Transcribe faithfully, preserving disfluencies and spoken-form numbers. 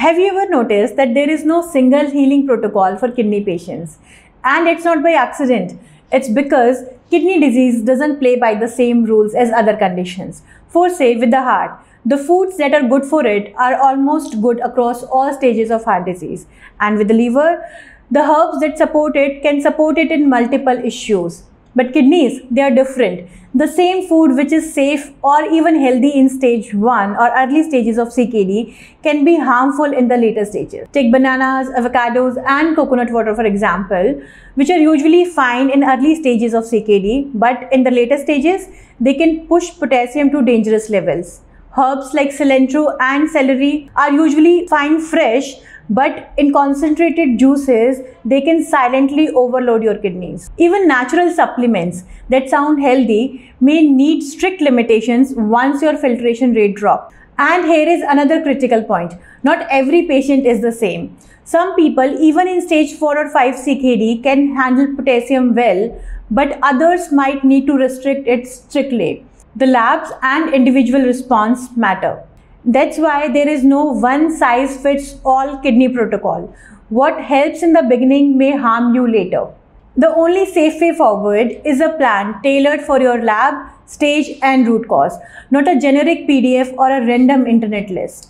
Have you ever noticed that there is no single healing protocol for kidney patients? And it's not by accident. It's because kidney disease doesn't play by the same rules as other conditions. For say, with the heart, the foods that are good for it are almost good across all stages of heart disease. And with the liver, the herbs that support it can support it in multiple issues. But kidneys, they are different. The same food which is safe or even healthy in stage one or early stages of C K D can be harmful in the later stages. Take bananas, avocados and coconut water for example, which are usually fine in early stages of C K D, but in the later stages, they can push potassium to dangerous levels. Herbs like cilantro and celery are usually fine fresh, but in concentrated juices, they can silently overload your kidneys. Even natural supplements that sound healthy may need strict limitations once your filtration rate drops. And here is another critical point. Not every patient is the same. Some people, even in stage four or five C K D, can handle potassium well, but others might need to restrict it strictly. The labs and individual response matter. That's why there is no one-size-fits-all kidney protocol. What helps in the beginning may harm you later. The only safe way forward is a plan tailored for your lab, stage and root cause, not a generic P D F or a random internet list.